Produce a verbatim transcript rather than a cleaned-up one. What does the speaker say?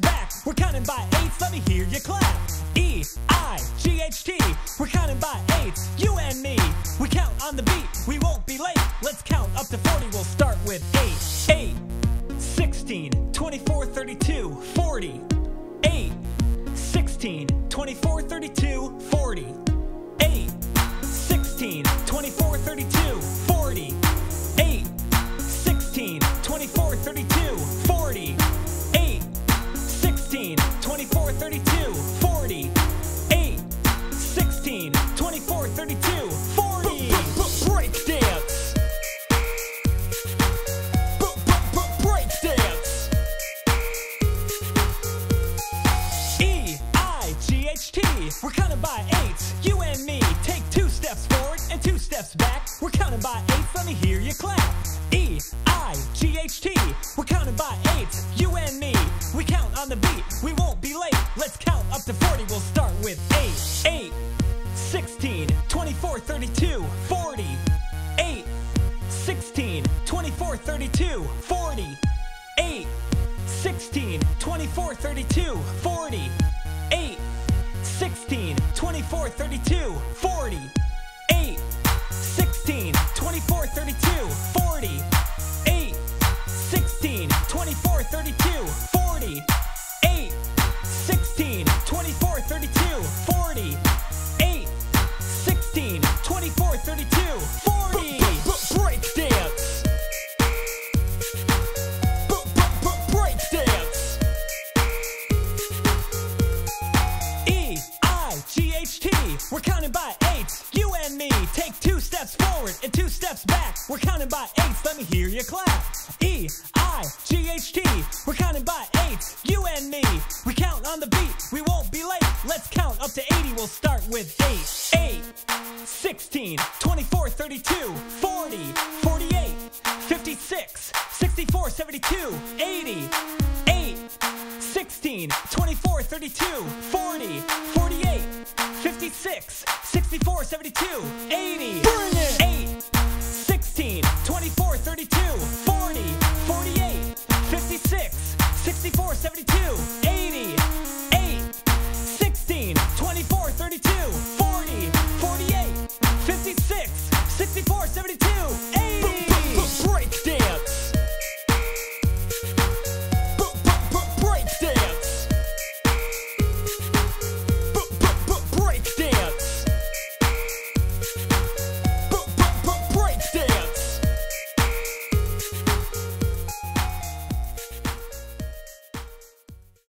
back. We're counting by eights, let me hear you clap. E I G H T, we're counting by eights, you and me. We count on the beat, we won't be late. Let's count up to forty, we'll start with eight. eight, sixteen, twenty-four, thirty-two, forty. eight, sixteen, twenty-four, thirty-two, forty. eight, sixteen, twenty-four, thirty-two, forty. eight, sixteen, twenty-four, thirty-two, forty. eight, sixteen, twenty-four, thirty-two, forty. eight, sixteen, twenty-four, thirty-two, forty. Breakdance. Breakdance. E I G H T, we're counting by eights, you and me. Take two steps forward and two steps back. We're counting by eights, let me hear you clap. E I G H T, we're counting by eights, you and me. We count on the beat, we won't be late. Let's count up to forty, we'll start with eight. eight, sixteen, twenty-four, thirty-two, forty. eight, sixteen, twenty-four, thirty-two, forty. eight, sixteen, twenty-four, thirty-two, forty. eight, sixteen, twenty-four, thirty-two, forty. eight, sixteen, twenty-four, thirty-two, forty. eight, sixteen, twenty-four, thirty-two, forty. eight, sixteen, twenty-four, thirty-two, forty. eight, sixteen, twenty-four, thirty-two, forty. Breakdance. Breakdance. E I G H T, we're counting by eights, you and me. Take two steps forward and two steps back. We're counting by eights, let me hear you clap. E I G H T, we're counting by eights, you and me. We count on the beat, we won't be late. Let's count up to eighty, we'll start with eight. eight, sixteen, twenty-four, thirty-two, forty, forty-eight, fifty-six, sixty-four, seventy-two, eighty. eight, sixteen, twenty-four, thirty-two, forty, forty-eight, fifty-six, sixty-four, seventy-two, eighty. Bring it! eight, sixteen, twenty-four, thirty-two, forty, forty-eight, fifty-six, sixty-four, seventy-two, eighty.